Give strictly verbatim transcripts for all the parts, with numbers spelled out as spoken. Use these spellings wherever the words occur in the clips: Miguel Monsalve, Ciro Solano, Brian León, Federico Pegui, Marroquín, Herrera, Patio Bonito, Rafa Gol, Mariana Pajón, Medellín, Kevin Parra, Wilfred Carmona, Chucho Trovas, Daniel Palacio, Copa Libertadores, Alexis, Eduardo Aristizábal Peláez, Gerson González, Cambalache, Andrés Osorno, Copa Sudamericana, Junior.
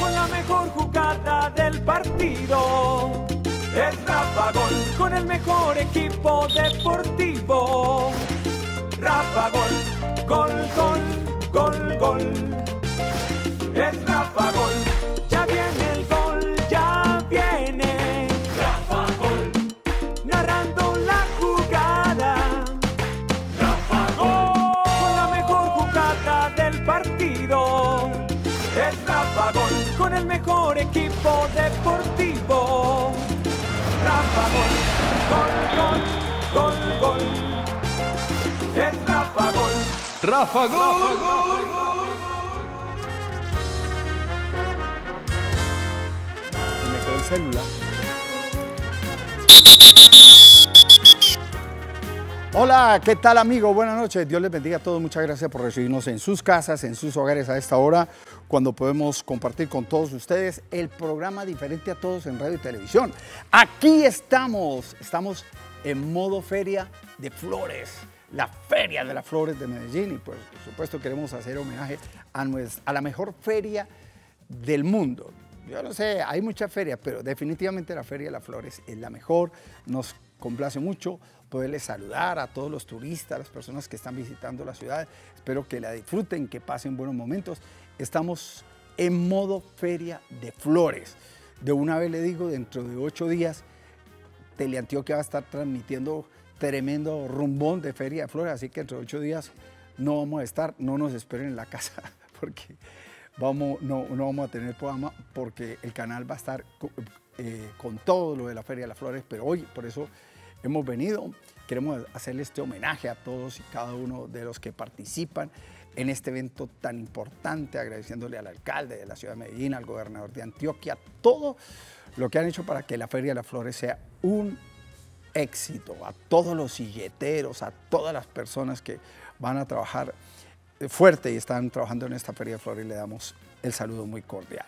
Con la mejor jugada del partido es Rafa Gol. Con el mejor equipo deportivo, Rafa Gol. Gol, gol, gol, gol. Es Rafa Gol. Ya viene el gol, ya viene Rafa Gol. Narrando la jugada, Rafa Gol. Con la mejor jugada del partido es Rafa Gol. Con el mejor equipo deportivo, Rafa Gol. Gol, gol, gol, gol. Es Rafa Gol. Rafa Gol. Rafa Gol. Me quedó el celular. Hola, ¿qué tal, amigo? Buenas noches, Dios les bendiga a todos, muchas gracias por recibirnos en sus casas, en sus hogares a esta hora, cuando podemos compartir con todos ustedes el programa diferente a todos en radio y televisión. Aquí estamos, estamos en modo Feria de Flores, la Feria de las Flores de Medellín, y pues, por supuesto queremos hacer homenaje a, nuestra, a la mejor feria del mundo. Yo no sé, hay muchas ferias, pero definitivamente la Feria de las Flores es la mejor. Nos complace mucho poderles saludar a todos los turistas, a las personas que están visitando la ciudad. Espero que la disfruten, que pasen buenos momentos. Estamos en modo Feria de Flores. De una vez le digo, dentro de ocho días, Teleantioquia va a estar transmitiendo tremendo rumbón de Feria de Flores, así que entre ocho días no vamos a estar, no nos esperen en la casa, porque vamos, no, no vamos a tener programa, porque el canal va a estar eh, con todo lo de la Feria de las Flores, pero hoy por eso hemos venido, queremos hacerle este homenaje a todos y cada uno de los que participan en este evento tan importante, agradeciéndole al alcalde de la ciudad de Medellín, al gobernador de Antioquia, todo lo que han hecho para que la Feria de las Flores sea un éxito, a todos los silleteros, a todas las personas que van a trabajar fuerte y están trabajando en esta Feria de Flores, y le damos el saludo muy cordial.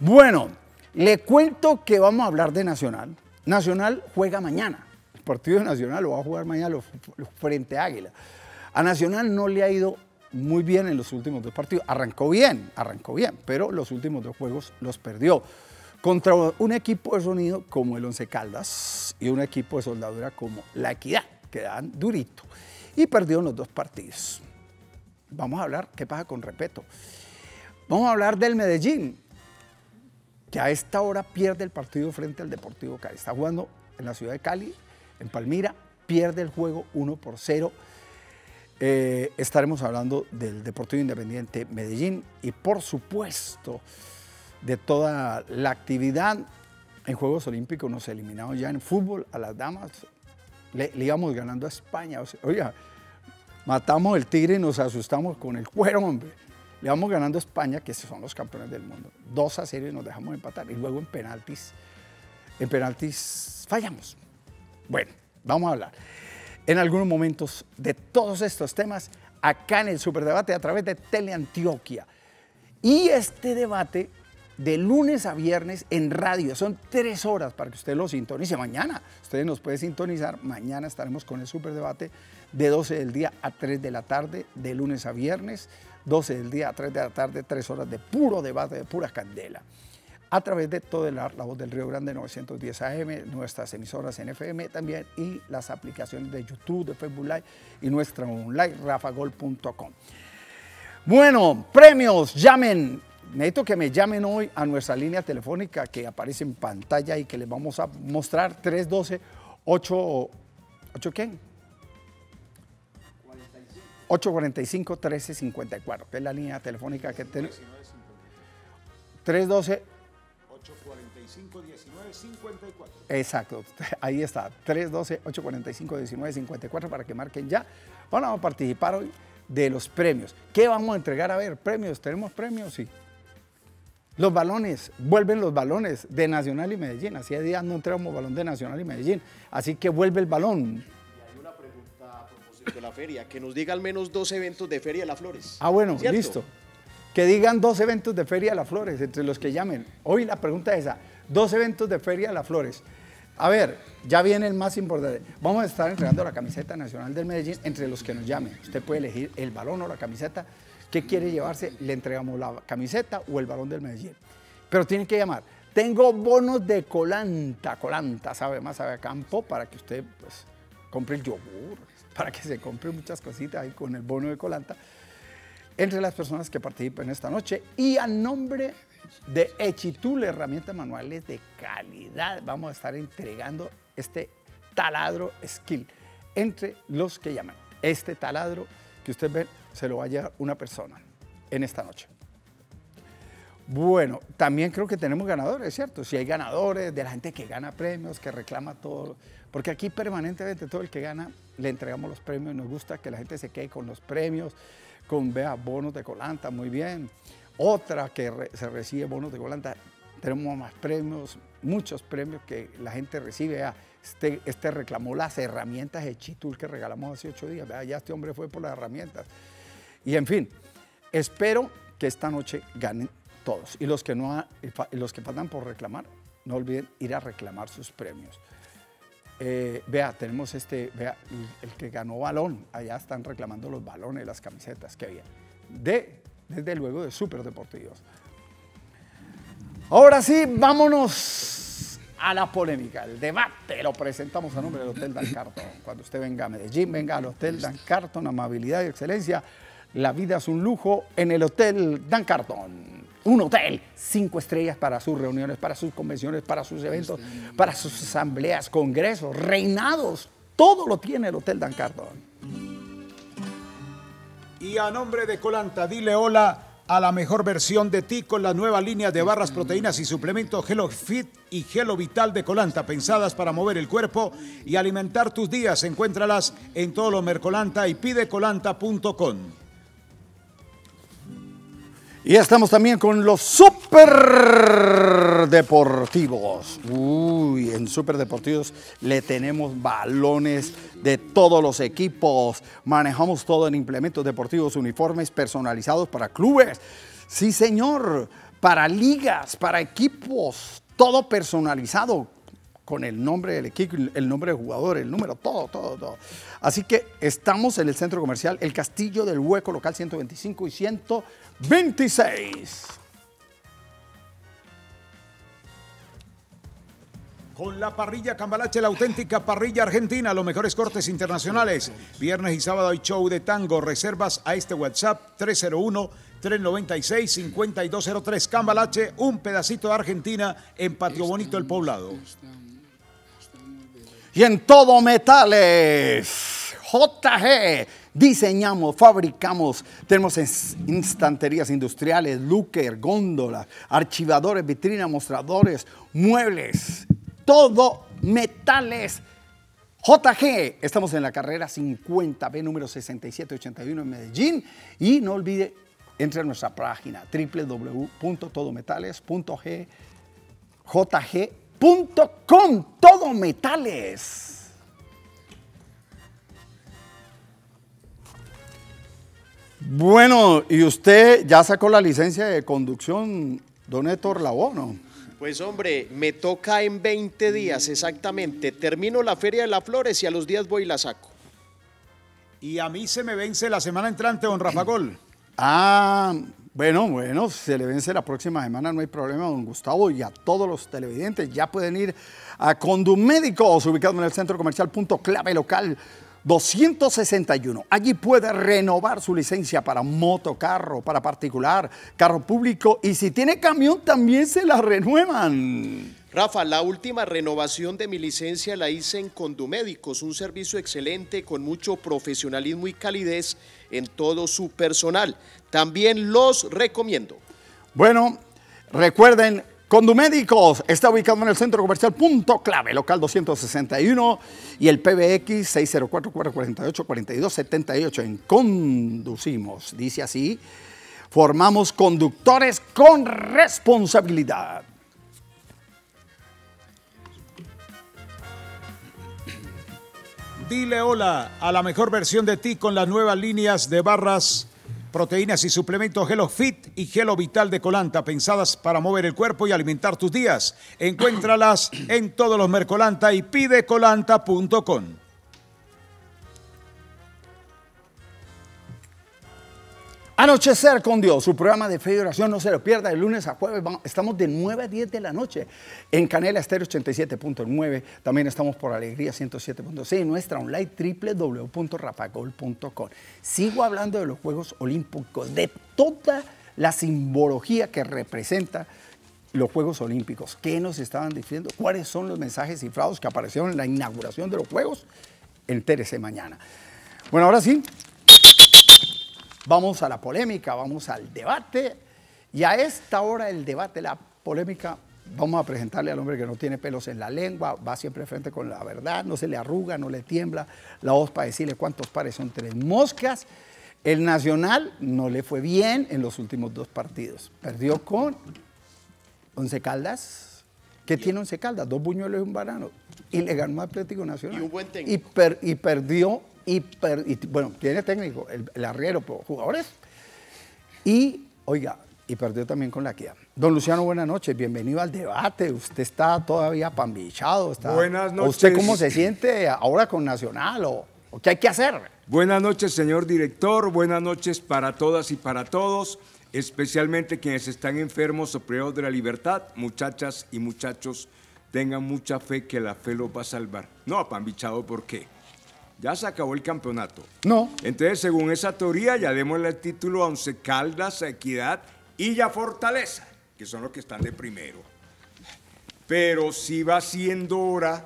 Bueno, le cuento que vamos a hablar de Nacional. Nacional juega mañana, el partido de Nacional lo va a jugar mañana los, los Frente Águila. A Nacional no le ha ido muy bien en los últimos dos partidos, arrancó bien, arrancó bien, pero los últimos dos juegos los perdió. Contra un equipo de sonido como el Once Caldas y un equipo de soldadura como La Equidad, que dan durito, y perdió en los dos partidos. Vamos a hablar qué pasa con Repeto. Vamos a hablar del Medellín, que a esta hora pierde el partido frente al Deportivo Cali. Está jugando en la ciudad de Cali, en Palmira, pierde el juego uno por cero. Eh, estaremos hablando del Deportivo Independiente Medellín y, por supuesto, de toda la actividad en Juegos Olímpicos. Nos eliminaron ya en fútbol a las damas. Le, le íbamos ganando a España. O sea, oiga, matamos el tigre y nos asustamos con el cuero, hombre. Le vamos ganando a España, que son los campeones del mundo. dos a cero y nos dejamos empatar. Y luego en penaltis, en penaltis fallamos. Bueno, vamos a hablar en algunos momentos de todos estos temas acá en el Superdebate a través de Teleantioquia. Y este debate de lunes a viernes en radio. Son tres horas para que usted lo sintonice. Mañana, ustedes nos pueden sintonizar. Mañana estaremos con el Superdebate de doce del día a tres de la tarde, de lunes a viernes, doce del día a tres de la tarde, tres horas de puro debate, de pura candela. A través de toda la, la voz del Río Grande, novecientos diez A M, nuestras emisoras en F M también, y las aplicaciones de YouTube, de Facebook Live y nuestra online, rafa gol punto com. Bueno, premios, llamen. Necesito que me llamen hoy a nuestra línea telefónica que aparece en pantalla y que les vamos a mostrar, trescientos doce, ocho, ocho, ¿qué? ocho cuarenta y cinco, trece cincuenta y cuatro, que es la línea telefónica que tenemos. trescientos doce, ocho cuarenta y cinco, diecinueve cincuenta y cuatro. Exacto, ahí está, trescientos doce, ocho cuarenta y cinco, diecinueve cincuenta y cuatro para que marquen ya. Bueno, vamos a participar hoy de los premios. ¿Qué vamos a entregar? A ver, premios, ¿tenemos premios? Sí. Los balones, vuelven los balones de Nacional y Medellín. Hacía días no entregamos balón de Nacional y Medellín, así que vuelve el balón. Y hay una pregunta a propósito de la feria, que nos diga al menos dos eventos de Feria de las Flores. Ah, bueno, ¿cierto? Listo. Que digan dos eventos de Feria de las Flores, entre los que llamen. Hoy la pregunta es esa, dos eventos de Feria de las Flores. A ver, ya viene el más importante. Vamos a estar entregando la camiseta nacional del Medellín entre los que nos llamen. Usted puede elegir el balón o la camiseta. ¿Qué quiere llevarse? Le entregamos la camiseta o el balón del Medellín. Pero tienen que llamar. Tengo bonos de Colanta. Colanta sabe más, sabe a campo, para que usted pues, compre el yogur, para que se compre muchas cositas ahí con el bono de Colanta. Entre las personas que participen esta noche y a nombre de Echitul, herramientas manuales de calidad, vamos a estar entregando este taladro skill entre los que llaman. Este taladro que usted ve se lo va a llevar una persona en esta noche. Bueno, también creo que tenemos ganadores, ¿cierto? Si hay ganadores, de la gente que gana premios, que reclama todo, porque aquí permanentemente todo el que gana le entregamos los premios. Nos gusta que la gente se quede con los premios, con vea bonos de Colanta, muy bien. Otra que re, se recibe bonos de Colanta, tenemos más premios, muchos premios que la gente recibe. Vea, este, este reclamó las herramientas de Chitul que regalamos hace ocho días. Vea, ya este hombre fue por las herramientas. Y en fin, espero que esta noche ganen todos. Y los que, no ha, los que faltan por reclamar, no olviden ir a reclamar sus premios. Eh, vea, tenemos este, vea, el, el que ganó balón, allá están reclamando los balones, las camisetas, qué bien. De, desde luego, de Super Deportivos. Ahora sí, vámonos a la polémica, el debate, lo presentamos a nombre del Hotel Dann Carlton. Cuando usted venga a Medellín, venga al Hotel Dann Carlton, amabilidad y excelencia. La vida es un lujo en el Hotel Dann Carlton. Un hotel, cinco estrellas para sus reuniones, para sus convenciones, para sus eventos, para sus asambleas, congresos, reinados. Todo lo tiene el Hotel Dann Carlton. Y a nombre de Colanta, dile hola a la mejor versión de ti con la nueva línea de barras, proteínas y suplementos Hello Fit y Hello Vital de Colanta, pensadas para mover el cuerpo y alimentar tus días. Encuéntralas en todo lo Mercolanta y pide colanta punto com. Y estamos también con los Super Deportivos. Uy, en Super Deportivos le tenemos balones de todos los equipos. Manejamos todo en implementos deportivos, uniformes personalizados para clubes. Sí, señor, para ligas, para equipos, todo personalizado con el nombre del equipo, el nombre del jugador, el número, todo, todo, todo. Así que estamos en el centro comercial El Castillo del Hueco, local ciento veinticinco y ciento veintiséis. Con la parrilla Cambalache, la auténtica parrilla argentina, los mejores cortes internacionales. Viernes y sábado hay show de tango. Reservas a este WhatsApp tres cero uno, tres nueve seis, cinco dos cero tres. Cambalache, un pedacito de Argentina en Patio Bonito El Poblado. Y en Todometales, J G, diseñamos, fabricamos, tenemos estanterías industriales, locker, góndolas, archivadores, vitrinas, mostradores, muebles, Todometales. J G, estamos en la carrera cincuenta B, número sesenta y siete ochenta y uno en Medellín. Y no olvide, entre a nuestra página doble u doble u doble u punto todometales punto jg. Punto com, todo metales. Bueno, y usted ya sacó la licencia de conducción, don Héctor Labono. Pues hombre, me toca en veinte días exactamente. Termino la Feria de las Flores y a los días voy y la saco. Y a mí se me vence la semana entrante, don Rafa Gol. Ah, bueno, bueno, se le vence la próxima semana, no hay problema, don Gustavo, y a todos los televidentes ya pueden ir a Condumédicos, ubicado en el centro comercial Punto Clave, local doscientos sesenta y uno. Allí puede renovar su licencia para motocarro, para particular, carro público, y si tiene camión también se la renuevan. Rafa, la última renovación de mi licencia la hice en Condumédicos, un servicio excelente con mucho profesionalismo y calidez en todo su personal. También los recomiendo. Bueno, recuerden, Condumédicos está ubicado en el centro comercial Punto Clave, local doscientos sesenta y uno, y el P B X seis cero cuatro, cuatro cuatro ocho, cuatro dos siete ocho. En Conducimos, dice así, formamos conductores con responsabilidad. Dile hola a la mejor versión de ti con las nuevas líneas de barras, Proteínas y suplementos Gelo Fit y Gelo Vital de Colanta, pensadas para mover el cuerpo y alimentar tus días. Encuéntralas en todos los Mercolanta y pide colanta punto com. Anochecer con Dios, su programa de fe y oración, no se lo pierda, de lunes a jueves vamos, estamos de nueve a diez de la noche en Canela Estéreo ochenta y siete punto nueve, también estamos por Alegría ciento siete punto seis y nuestra online doble u doble u doble u punto rafa gol punto com. Sigo hablando de los Juegos Olímpicos, de toda la simbología que representa los Juegos Olímpicos. ¿Qué nos estaban diciendo? ¿Cuáles son los mensajes cifrados que aparecieron en la inauguración de los Juegos? Entérese mañana. Bueno, ahora sí. Vamos a la polémica, vamos al debate. Y a esta hora el debate, la polémica, vamos a presentarle al hombre que no tiene pelos en la lengua, va siempre frente con la verdad, no se le arruga, no le tiembla la voz para decirle cuántos pares son tres moscas. El Nacional no le fue bien en los últimos dos partidos. Perdió con Once Caldas. ¿Qué tiene Once Caldas? Dos buñuelos y un banano. Y le ganó al Atlético Nacional. Y un buen técnico. Y, per, y perdió... Y, per, y bueno, tiene técnico, el, el arriero, jugadores. Y, oiga, y perdió también con La Equidad. Don Luciano, buenas noches, bienvenido al debate. Usted está todavía pambichado. Está, buenas noches. ¿Usted cómo se siente ahora con Nacional o, o qué hay que hacer? Buenas noches, señor director. Buenas noches para todas y para todos, especialmente quienes están enfermos o privados de la libertad. Muchachas y muchachos, tengan mucha fe que la fe los va a salvar. No, pambichado, ¿por qué? Ya se acabó el campeonato. No. Entonces, según esa teoría, ya démosle el título a Once Caldas, a Equidad y a Fortaleza, que son los que están de primero. Pero sí va siendo hora,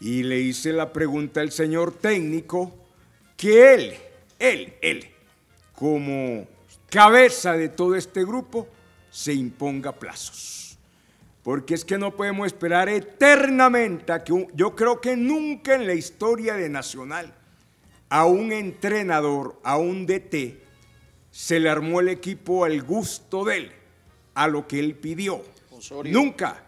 y le hice la pregunta al señor técnico, que él, él, él, como cabeza de todo este grupo, se imponga plazos. Porque es que no podemos esperar eternamente a que un, yo creo que nunca en la historia de Nacional a un entrenador, a un D T, se le armó el equipo al gusto de él, a lo que él pidió. Osorio. Nunca,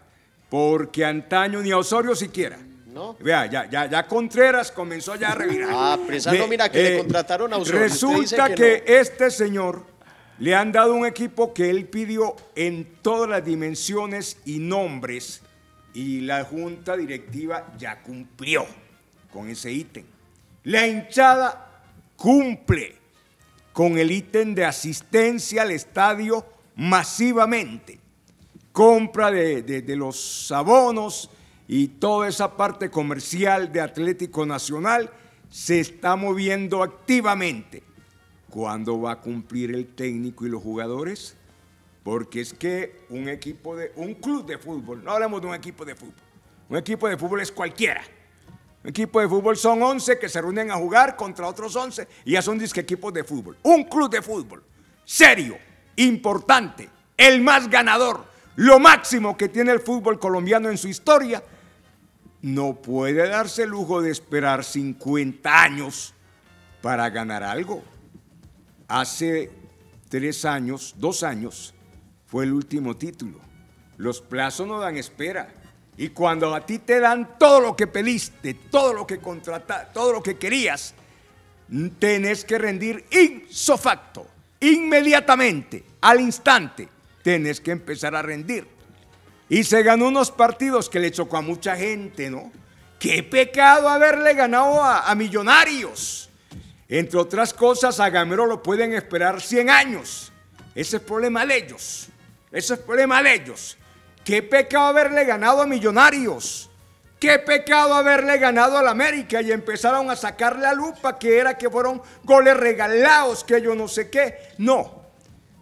porque antaño ni a Osorio siquiera. No. Vea, ya, ya, ya Contreras comenzó ya a revirar. Ah, pensando, me, mira, que eh, le contrataron a Osorio. Resulta que, que no. Este señor... Le han dado un equipo que él pidió en todas las dimensiones y nombres, y la junta directiva ya cumplió con ese ítem. La hinchada cumple con el ítem de asistencia al estadio masivamente, compra de, de, de los abonos y toda esa parte comercial de Atlético Nacional se está moviendo activamente. ¿Cuándo va a cumplir el técnico y los jugadores? Porque es que un equipo de, un club de fútbol, no hablamos de un equipo de fútbol, un equipo de fútbol es cualquiera. Un equipo de fútbol son once que se reúnen a jugar contra otros once y ya son disque equipos de fútbol. Un club de fútbol serio, importante, el más ganador, lo máximo que tiene el fútbol colombiano en su historia, no puede darse el lujo de esperar cincuenta años para ganar algo. Hace tres años, dos años, fue el último título. Los plazos no dan espera. Y cuando a ti te dan todo lo que pediste, todo lo que contrataste, todo lo que querías, tenés que rendir ipso facto, inmediatamente, al instante, tenés que empezar a rendir. Y se ganó unos partidos que le chocó a mucha gente, ¿no? ¡Qué pecado haberle ganado a, a Millonarios! Entre otras cosas, a Gamero lo pueden esperar cien años. Ese es problema de ellos. Ese es problema de ellos. Qué pecado haberle ganado a Millonarios. Qué pecado haberle ganado a la América y empezaron a sacar la lupa que era que fueron goles regalados, que yo no sé qué. No.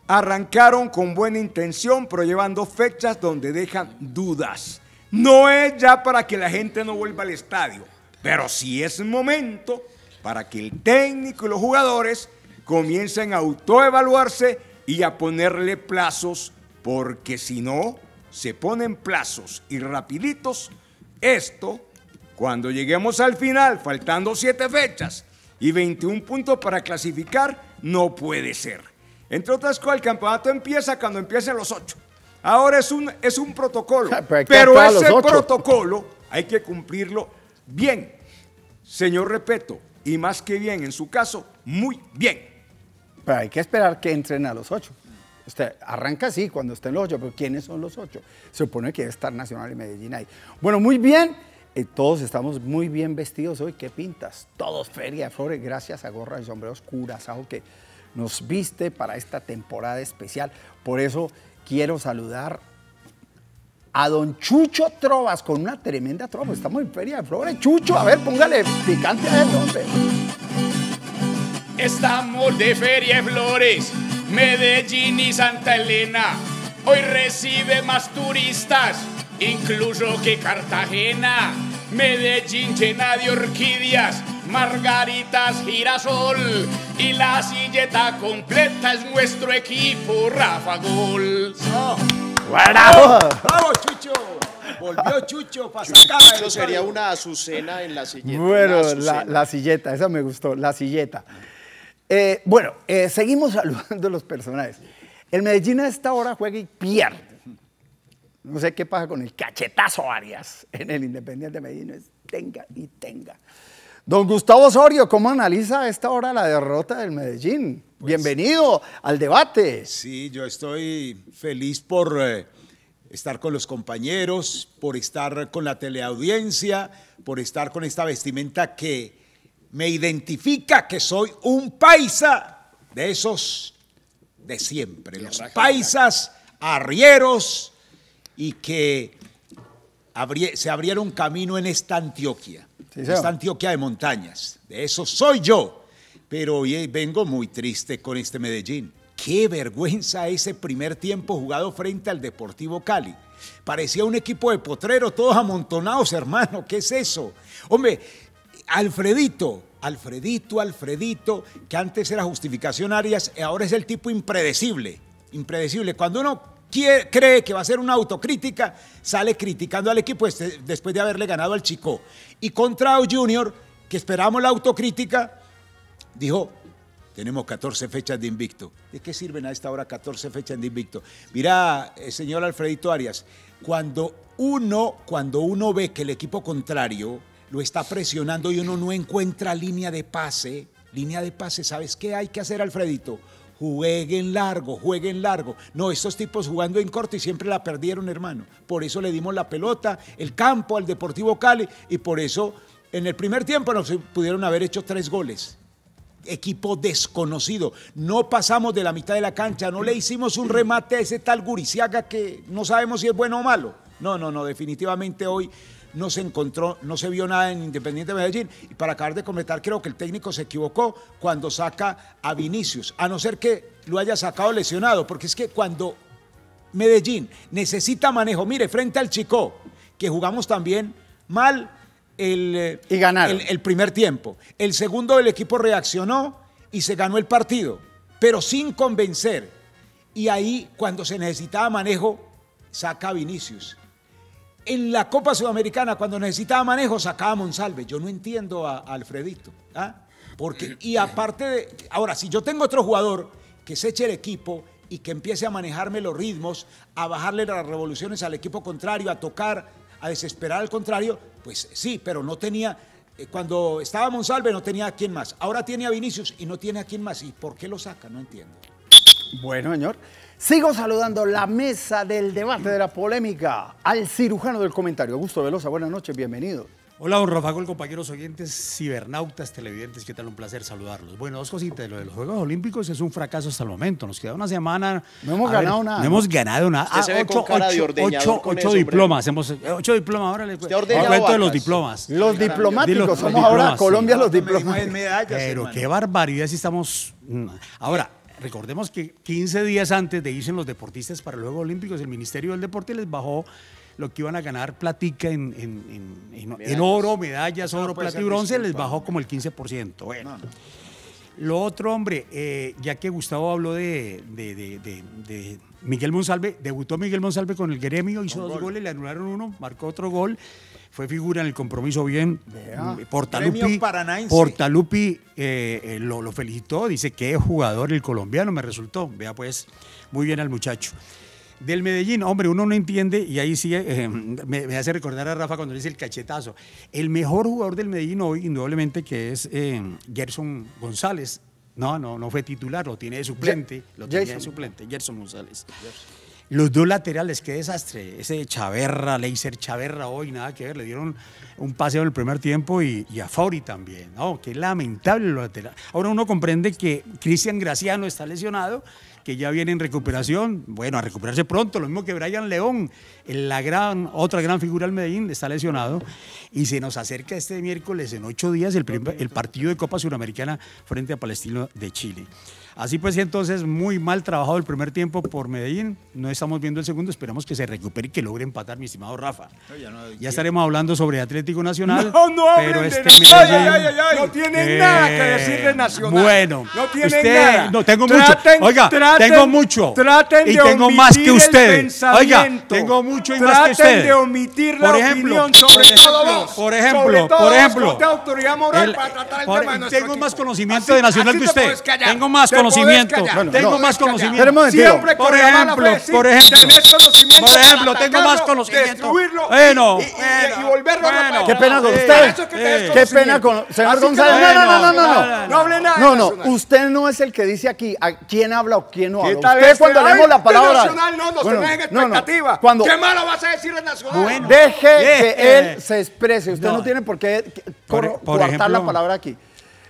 Arrancaron con buena intención, pero llevan dos fechas donde dejan dudas. No es ya para que la gente no vuelva al estadio, pero sí es momento para que el técnico y los jugadores comiencen a autoevaluarse y a ponerle plazos, porque si no, se ponen plazos y rapiditos. Esto, cuando lleguemos al final, faltando siete fechas y veintiún puntos para clasificar, no puede ser. Entre otras cosas, el campeonato empieza cuando empiecen los ocho. Ahora es un, es un protocolo, pero ese protocolo hay que cumplirlo bien. Señor Repeto, y más que bien, en su caso, muy bien. Pero hay que esperar que entren a los ocho. Usted arranca así cuando estén los ocho, pero ¿quiénes son los ocho? Se supone que debe estar Nacional y Medellín ahí. Bueno, muy bien. Eh, todos estamos muy bien vestidos hoy. ¿Qué pintas? Todos Feria de Flores, gracias a gorras y sombreros Curaçao que nos viste para esta temporada especial. Por eso quiero saludar a don Chucho Trovas con una tremenda trova. Estamos en Feria de Flores. Chucho, a ver, póngale picante a eso, hombre. Estamos de Feria de Flores, Medellín y Santa Elena. Hoy recibe más turistas, incluso que Cartagena. Medellín llena de orquídeas, margaritas, girasol. Y la silleta completa es nuestro equipo, Rafa Gol. Oh. ¡Bravo! ¡Bravo, Chucho! Volvió Chucho para sacar. Chucho sería una azucena en la silleta. Bueno, la, la silleta, esa me gustó, la silleta. Eh, bueno, eh, seguimos saludando a los personajes. El Medellín a esta hora juega y pierde. No sé qué pasa con el cachetazo Arias en el Independiente Medellín. Es tenga y tenga. Don Gustavo Osorio, ¿cómo analiza a esta hora la derrota del Medellín? Pues, bienvenido al debate. Sí, yo estoy feliz por eh, estar con los compañeros, por estar con la teleaudiencia, por estar con esta vestimenta que me identifica que soy un paisa de esos de siempre, los paisas arrieros y que abri- se abrieron camino en esta Antioquia. Esta Antioquia de montañas, de eso soy yo, pero hoy vengo muy triste con este Medellín. Qué vergüenza ese primer tiempo jugado frente al Deportivo Cali. Parecía un equipo de potrero, todos amontonados, hermano, ¿qué es eso? Hombre, Alfredito, Alfredito, Alfredito, que antes era justificación Arias, ahora es el tipo impredecible, impredecible. Cuando uno Quiere, cree que va a ser una autocrítica, sale criticando al equipo este, después de haberle ganado al Chico. Y contra Junior, que esperamos la autocrítica, dijo, tenemos catorce fechas de invicto. ¿De qué sirven a esta hora catorce fechas de invicto? Mira, eh, señor Alfredito Arias, cuando uno, cuando uno ve que el equipo contrario lo está presionando y uno no encuentra línea de pase, línea de pase, ¿sabes qué hay que hacer, Alfredito? Jueguen largo, jueguen largo. No, estos tipos jugando en corto y siempre la perdieron, hermano. Por eso le dimos la pelota, el campo al Deportivo Cali y por eso en el primer tiempo nos pudieron haber hecho tres goles. Equipo desconocido. No pasamos de la mitad de la cancha, no le hicimos un remate a ese tal Guriciaga que no sabemos si es bueno o malo. No, no, no, definitivamente hoy no se encontró, no se vio nada en Independiente Medellín. Y para acabar de completar, creo que el técnico se equivocó cuando saca a Vinicius, a no ser que lo haya sacado lesionado, porque es que cuando Medellín necesita manejo, mire, frente al Chico, que jugamos también mal el, y el, el primer tiempo. El segundo del equipo reaccionó y se ganó el partido, pero sin convencer. Y ahí, cuando se necesitaba manejo, saca a Vinicius. En la Copa Sudamericana, cuando necesitaba manejo, sacaba a Monsalve. Yo no entiendo a, a Alfredito. ¿Ah? Porque, y aparte de... Ahora, si yo tengo otro jugador que se eche el equipo y que empiece a manejarme los ritmos, a bajarle las revoluciones al equipo contrario, a tocar, a desesperar al contrario, pues sí, pero no tenía... Cuando estaba Monsalve no tenía a quién más. Ahora tiene a Vinicius y no tiene a quién más. ¿Y por qué lo saca? No entiendo. Bueno, señor. Sigo saludando la mesa del debate, de la polémica, al cirujano del comentario, Augusto Velosa. Buenas noches, bienvenido. Hola, don Rafa Gol, compañeros oyentes, cibernautas, televidentes, ¿qué tal? Un placer saludarlos. Bueno, dos cositas, lo de los Juegos Olímpicos es un fracaso hasta el momento, nos queda una semana. No hemos ganado ver, nada. No hemos ganado nada. Usted ah, se ve ocho, con cara ocho, de ocho, con ocho eso, diplomas, hemos, ocho diplomas, ahora le cuento de los diplomas. Los diplomáticos, los, los somos diplomas, ahora sí. Colombia los diplomas. Pero hermano, qué barbaridad si estamos... Ahora... Recordemos que quince días antes de irse los deportistas para los Juegos Olímpicos, el Ministerio del Deporte les bajó lo que iban a ganar platica en, en, en, en, en oro, medallas, oro, no, plata y bronce, disculpa. Les bajó como el quince por ciento. Bueno, no, no. Lo otro, hombre, eh, ya que Gustavo habló de, de, de, de, de Miguel Monsalve, debutó Miguel Monsalve con el gremio, hizo dos gol. goles, le anularon uno, marcó otro gol. Fue figura en el compromiso bien. Yeah. Portalupi, Portalupi eh, eh, lo, lo felicitó, dice que es jugador el colombiano, me resultó. Vea pues, muy bien al muchacho. Del Medellín, hombre, uno no entiende, y ahí sí eh, me, me hace recordar a Rafa cuando dice el cachetazo. El mejor jugador del Medellín hoy, indudablemente, que es eh, Gerson González, No, no, no fue titular, lo tiene de suplente, Ye lo tiene de suplente, Gerson González. Gerson. Los dos laterales, qué desastre. Ese de Chaverra, Leiser Chaverra hoy, nada que ver. Le dieron un paseo en el primer tiempo y, y a Fauri también. No, qué lamentable los laterales. Ahora uno comprende que Cristian Graciano está lesionado, que ya viene en recuperación, bueno, a recuperarse pronto, lo mismo que Brian León, la gran, otra gran figura del Medellín, está lesionado, y se nos acerca este miércoles en ocho días el, primer, el partido de Copa Suramericana frente a Palestino de Chile. Así pues, entonces, muy mal trabajado el primer tiempo por Medellín, no estamos viendo el segundo, esperamos que se recupere y que logre empatar, mi estimado Rafa. No, ya, no, ya estaremos hablando sobre Atlético Nacional. No, no pero este de... Medellín, ay, ay, ay, ay, no tienen eh... nada que decir de Nacional. Bueno, no tienen usted, nada. No, tengo traten, mucho. Oiga, traten, tengo mucho. Traten y de tengo más que ustedes. Oiga, tengo mucho y traten más que ustedes. Traten de omitir la por ejemplo, opinión sobre todo. Por ejemplo, por ejemplo. Tengo más conocimiento de Nacional que usted. Tengo más conocimiento. Conocimiento. No, no, tengo no, más conocimiento. Por ejemplo, por ejemplo, por ejemplo, tengo más conocimiento. Bueno, y volverlo a qué pena con usted. Qué pena con señor González. No, no, no, no, no hable nada. No, no, usted no es el que dice aquí a quién habla o quién no habla. Usted cuando leemos la palabra Nacional no nos dejen expectativa. ¿Qué malo vas a decir de Nacional? Deje que él se exprese. Usted no tiene por qué cortar la palabra aquí.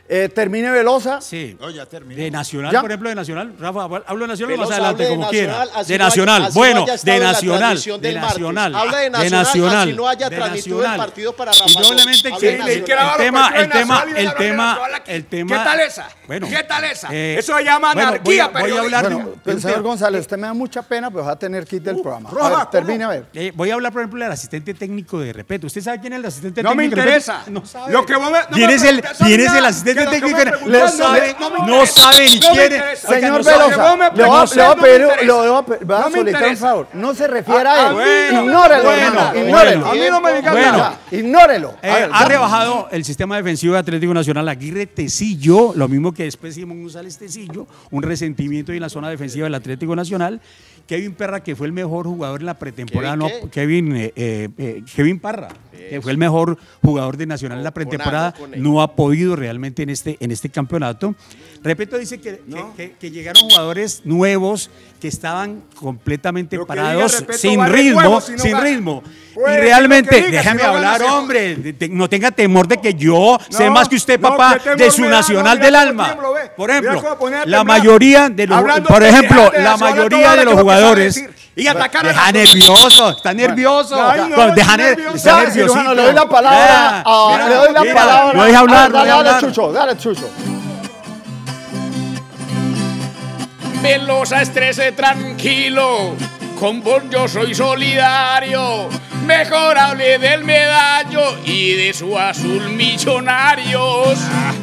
Eh, termine Velosa. Sí. No, ya terminé. De Nacional, ¿ya? Por ejemplo, de Nacional. Rafa, hablo de Nacional más adelante, de como nacional, quiera. De Nacional. Vaya, bueno, de Nacional. De Nacional. Habla de Nacional. De Nacional. Si no haya transmitido el partido para Rafa. Indudablemente que el, el, el tema, el tema, el tema, el tema. ¿Qué tal esa? Bueno, ¿qué tal esa? Eh, Eso se llama anarquía, pero. Voy, voy a hablar. Bueno, de un, señor González, usted me da mucha pena, pero va a tener que ir del uh, programa. Rafa, ver, termine a ver. Eh, voy a hablar, por ejemplo, del asistente técnico de Repeto. ¿Usted sabe quién es el asistente técnico? No me interesa. No sabe. Lo que vos me. ¿Quién es el asistente? No sabe, no sabe ni quiere. Señor Velosa, le voy a pedir un favor. No se refiera a él. Ignórelo, ignórelo. A mí no me digas nada. Ignórelo. Ha rebajado el sistema defensivo de Atlético Nacional. Aguirre Tecillo, lo mismo que después Simón González Tecillo, un resentimiento en la zona defensiva del Atlético Nacional. Kevin Parra, que fue el mejor jugador en la pretemporada, no, Kevin, eh, eh, Kevin Parra, es. que fue el mejor jugador de Nacional no, en la pretemporada, con algo, con no ha podido realmente en este, en este campeonato. Repeto, dice que, no. que, que, que llegaron jugadores nuevos que estaban completamente parados, diga, Repeto, sin vale ritmo, huevo, si no sin vale. ritmo. Pues, y realmente, diga, déjame si no hablar, no hombre, de, de, no tenga temor de que yo no, sé más que usted, no, papá, que de su da, Nacional no, del alma. Tiempo, por ejemplo, la mayoría de los, hablando por ejemplo, de la mayoría de los jugadores y atacar a deja nervioso, está nervioso. No, no, deja nervioso. No, le doy la palabra. Oh, mira, le doy la mira, palabra. No deja hablar, ah, dale, no deja hablar. Dale, Chucho, dale, Chucho. Velosa, estrese, tranquilo. Con vos yo soy solidario. Mejor hable del medallo y de su azul Millonarios. Ah,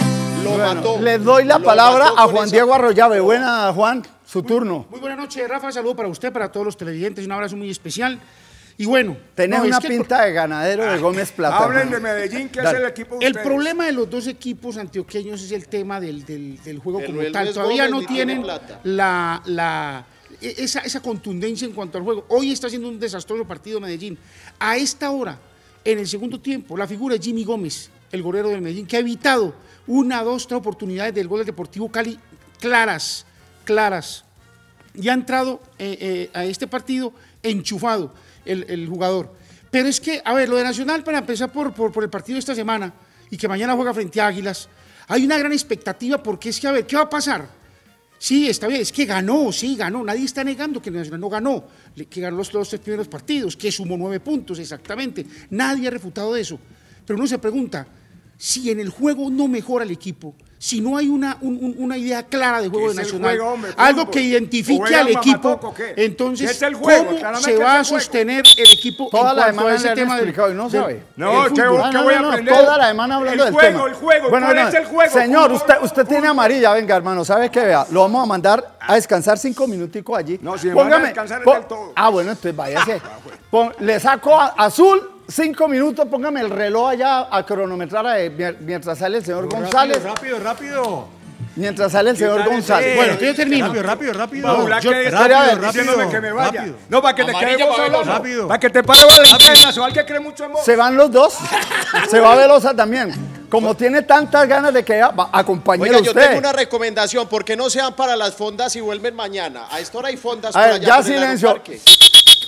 lo bueno, mató. Le doy la palabra a Juan Diego Arroyave. Buena, Juan. Su turno. Muy, muy buena noche, Rafa. Saludo para usted, para todos los televidentes. Un abrazo muy especial. Y bueno. Tenés no, una pinta pro... de ganadero de Gómez Plata. Hablen de Medellín, que Dale. es el equipo de El ustedes. problema de los dos equipos antioqueños es el tema del, del, del juego Pero como tal. Todavía Gómez no tienen la, la, esa, esa contundencia en cuanto al juego. Hoy está haciendo un desastroso partido Medellín. A esta hora, en el segundo tiempo, la figura de Jimmy Gómez, el golero del Medellín, que ha evitado una, dos, tres oportunidades del gol del Deportivo Cali claras. claras y ha entrado eh, eh, a este partido enchufado el, el jugador. Pero es que, a ver, lo de Nacional, para empezar por, por, por el partido de esta semana y que mañana juega frente a Águilas, hay una gran expectativa porque es que, a ver, ¿qué va a pasar? Sí, está bien, es que ganó, sí, ganó, nadie está negando que Nacional no ganó, que ganó los, los tres primeros partidos, que sumó nueve puntos exactamente, nadie ha refutado eso. Pero uno se pregunta, si en el juego no mejora el equipo, si no hay una, un, una idea clara de juego de Nacional, juego, hombre, algo que identifique al equipo, poco, entonces, ¿cómo Claramente se va a sostener el equipo toda en la semana a ese tema explicado del, y no sabe. No, ¿qué voy a aprender? Toda la semana hablando del juego, tema. El juego, bueno, ¿cuál no, es el juego? Señor, usted, usted tiene amarilla, venga, hermano, ¿sabe qué? Vea, lo vamos a mandar a descansar cinco minuticos allí. No, si Póngame, van a descansar es del todo. Ah, bueno, entonces váyase. Pon, le saco a, azul. Cinco minutos, póngame el reloj allá a cronometrar a, mientras sale el señor González. Rápido, rápido, rápido. Mientras sale el señor González. Eh, bueno, yo termino. Rápido, rápido, rápido. No, yo, que rápido, rápido, que me vaya. rápido. No, para que te quede vos solo. Rápido. Para que te pare vos de la interna, o alguien cree mucho en vos. Se van los dos. Se va Velosa también. Como tiene tantas ganas de que acompañe a usted. Yo tengo una recomendación, porque no sean para las fondas y vuelven mañana. A esta hora hay fondas. A ver, ya silencio.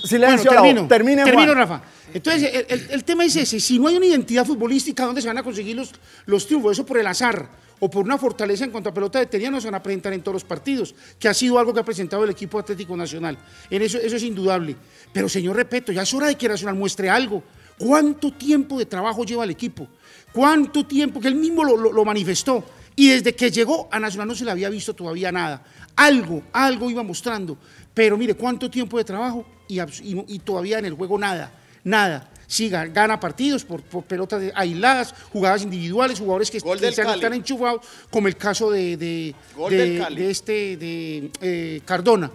Silencio, bueno, termino, termine, termino Rafa. Entonces, el, el, el tema es ese. Si no hay una identidad futbolística, ¿dónde se van a conseguir los, los triunfos? Eso por el azar o por una fortaleza en cuanto a pelota detenida no se van a presentar en todos los partidos, que ha sido algo que ha presentado el equipo Atlético Nacional. En eso, eso es indudable. Pero, señor Repeto, ya es hora de que Nacional muestre algo. ¿Cuánto tiempo de trabajo lleva el equipo? ¿Cuánto tiempo? Que él mismo lo, lo, lo manifestó. Y desde que llegó a Nacional no se le había visto todavía nada. Algo, algo iba mostrando. Pero mire, ¿cuánto tiempo de trabajo? Y, y, y todavía en el juego nada, nada. Sí, gana partidos por, por pelotas aisladas, jugadas individuales, jugadores que, que están enchufados, como el caso de, de, de, de este de eh, Cardona.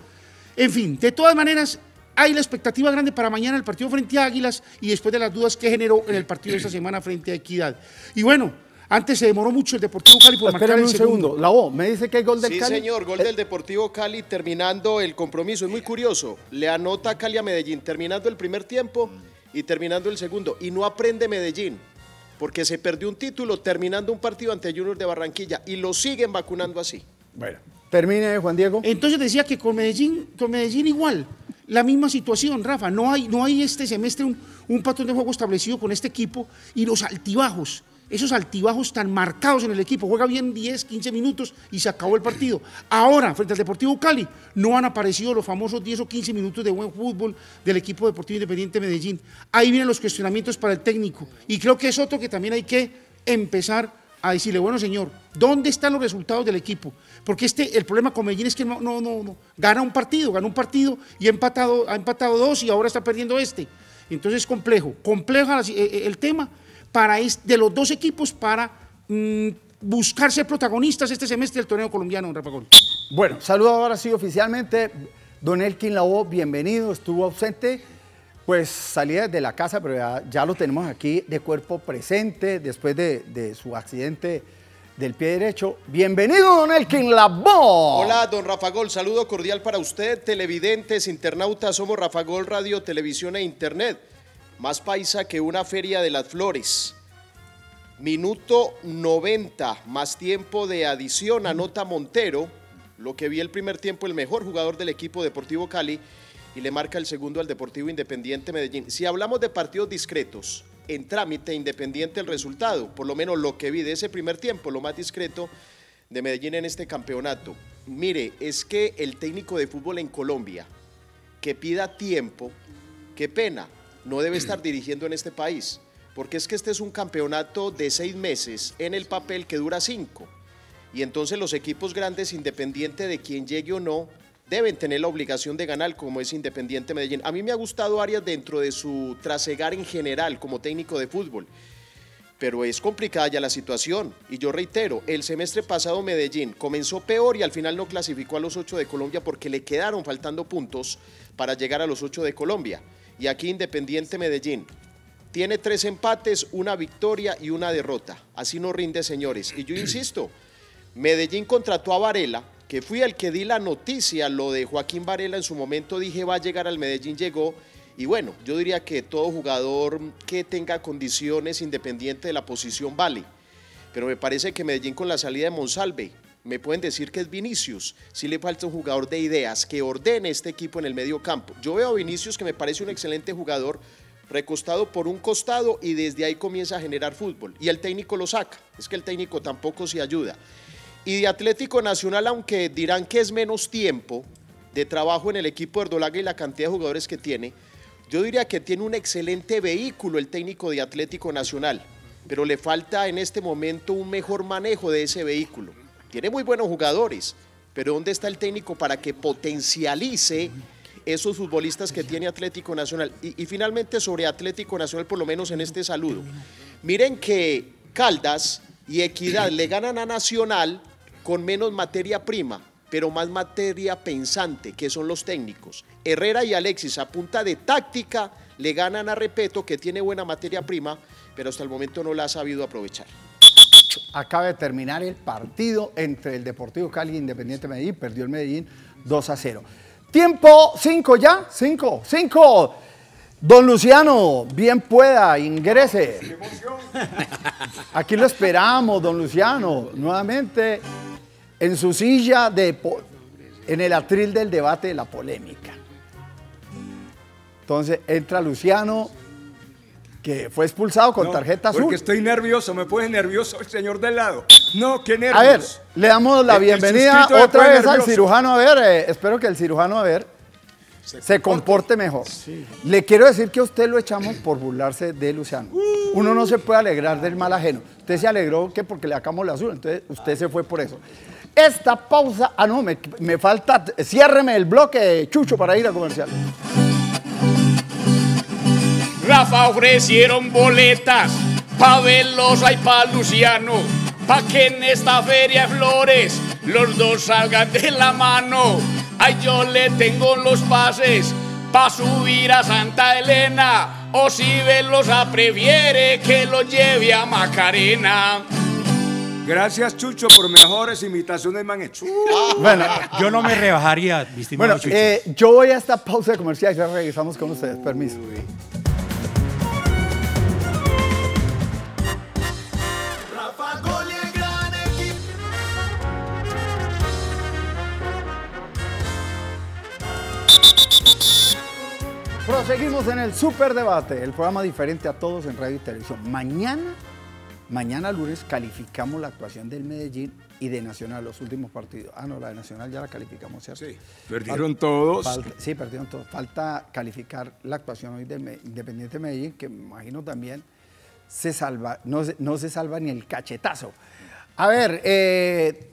En fin, de todas maneras, hay la expectativa grande para mañana el partido frente a Águilas y después de las dudas que generó en el partido de esta semana frente a Equidad. Y bueno, antes se demoró mucho el Deportivo Cali por marcar el segundo. segundo. La O, me dice que hay gol del sí, Cali. Sí, señor, gol eh. del Deportivo Cali terminando el compromiso. Es muy curioso, le anota Cali a Medellín terminando el primer tiempo y terminando el segundo. Y no aprende Medellín, porque se perdió un título terminando un partido ante Junior de Barranquilla y lo siguen vacunando así. Bueno, termine Juan Diego. Entonces decía que con Medellín, con Medellín igual. La misma situación, Rafa, no hay, no hay este semestre un, un patrón de juego establecido con este equipo y los altibajos, esos altibajos tan marcados en el equipo, juega bien diez, quince minutos y se acabó el partido. Ahora, frente al Deportivo Cali, no han aparecido los famosos diez o quince minutos de buen fútbol del equipo Deportivo Independiente Medellín. Ahí vienen los cuestionamientos para el técnico y creo que es otro que también hay que empezar a decirle, bueno señor, ¿dónde están los resultados del equipo? Porque este, el problema con Medellín es que no, no, no, no, gana un partido, gana un partido y ha empatado, ha empatado dos y ahora está perdiendo este. Entonces es complejo, complejo el tema para este, de los dos equipos para mmm, buscar ser protagonistas este semestre del torneo colombiano, Rafa Gol. Bueno, saludo ahora sí oficialmente, don Elkin Lavoe, bienvenido, estuvo ausente. Pues salida de la casa, pero ya, ya lo tenemos aquí de cuerpo presente después de, de su accidente del pie derecho. Bienvenido, don Elkin Lavoe. Hola, don Rafa Gol, saludo cordial para usted, televidentes, internautas, somos Rafa Gol Radio, Televisión e Internet. Más paisa que una feria de las flores. Minuto noventa, más tiempo de adición, anota Montero, lo que vi el primer tiempo, el mejor jugador del equipo Deportivo Cali, y le marca el segundo al Deportivo Independiente Medellín. Si hablamos de partidos discretos, en trámite independiente el resultado, por lo menos lo que vi de ese primer tiempo, lo más discreto de Medellín en este campeonato. Mire, es que el técnico de fútbol en Colombia, que pida tiempo, qué pena, no debe estar dirigiendo en este país, porque es que este es un campeonato de seis meses en el papel que dura cinco, y entonces los equipos grandes, independiente de quién llegue o no, deben tener la obligación de ganar como es Independiente Medellín. A mí me ha gustado Arias dentro de su trasegar en general como técnico de fútbol, pero es complicada ya la situación y yo reitero, el semestre pasado Medellín comenzó peor y al final no clasificó a los ocho de Colombia porque le quedaron faltando puntos para llegar a los ocho de Colombia y aquí Independiente Medellín tiene tres empates, una victoria y una derrota, así no rinde señores y yo insisto, Medellín contrató a Varela, que fui el que di la noticia, lo de Joaquín Varela en su momento, dije va a llegar al Medellín, llegó, y bueno, yo diría que todo jugador que tenga condiciones independiente de la posición vale, pero me parece que Medellín con la salida de Monsalve, me pueden decir que es Vinicius, si le falta un jugador de ideas, que ordene este equipo en el medio campo, yo veo a Vinicius que me parece un excelente jugador, recostado por un costado y desde ahí comienza a generar fútbol, y el técnico lo saca, es que el técnico tampoco se ayuda. Y de Atlético Nacional, aunque dirán que es menos tiempo de trabajo en el equipo de Erdolaga y la cantidad de jugadores que tiene, yo diría que tiene un excelente vehículo el técnico de Atlético Nacional, pero le falta en este momento un mejor manejo de ese vehículo. Tiene muy buenos jugadores, pero ¿dónde está el técnico para que potencialice esos futbolistas que tiene Atlético Nacional? Y, y finalmente sobre Atlético Nacional, por lo menos en este saludo, miren que Caldas y Equidad le ganan a Nacional con menos materia prima, pero más materia pensante, que son los técnicos. Herrera y Alexis, a punta de táctica, le ganan a Repeto, que tiene buena materia prima, pero hasta el momento no la ha sabido aprovechar. Acaba de terminar el partido entre el Deportivo Cali e Independiente Medellín, perdió el Medellín dos a cero. Tiempo, cinco ya, cinco, cinco. Don Luciano, bien pueda, ingrese. ¡Qué emoción! Aquí lo esperamos, don Luciano, nuevamente en su silla de en el atril del debate de la polémica. Entonces entra Luciano, que fue expulsado con no, tarjeta azul. Porque estoy nervioso, me pone nervioso el señor del lado. No, qué nervios. A ver, le damos la el, bienvenida el otra vez nervioso. al cirujano. A ver, eh, espero que el cirujano, a ver, Se comporte. se comporte mejor. Sí. Le quiero decir que a usted lo echamos por burlarse de Luciano. Uh, Uno no se puede alegrar del mal ajeno. Usted se alegró que porque le sacamos la azul, entonces usted se fue por eso. Esta pausa... Ah, no, me, me falta... Ciérreme el bloque, Chucho, para ir a comercial. Rafa ofrecieron boletas pa' Velosa y pa' Luciano, pa' que en esta feria de flores los dos salgan de la mano. Ay, yo le tengo los pases pa' subir a Santa Elena, o si Velosa prefiere que lo lleve a Macarena. Gracias, Chucho, por mejores imitaciones me han hecho. Bueno, yo no me rebajaría, mi estimado bueno, Chucho. Eh, yo voy a esta pausa de comercial y ya regresamos con ustedes. Permiso. Uy. Proseguimos en el Super Debate, el programa diferente a todos en radio y televisión. Mañana, mañana lunes, calificamos la actuación del Medellín y de Nacional, los últimos partidos. Ah, no, la de Nacional ya la calificamos, ¿cierto? Sí, perdieron todos. Falta, sí, perdieron todos. Falta calificar la actuación hoy del Independiente Medellín, que me imagino también se salva, no, no se salva ni el cachetazo. A ver, eh...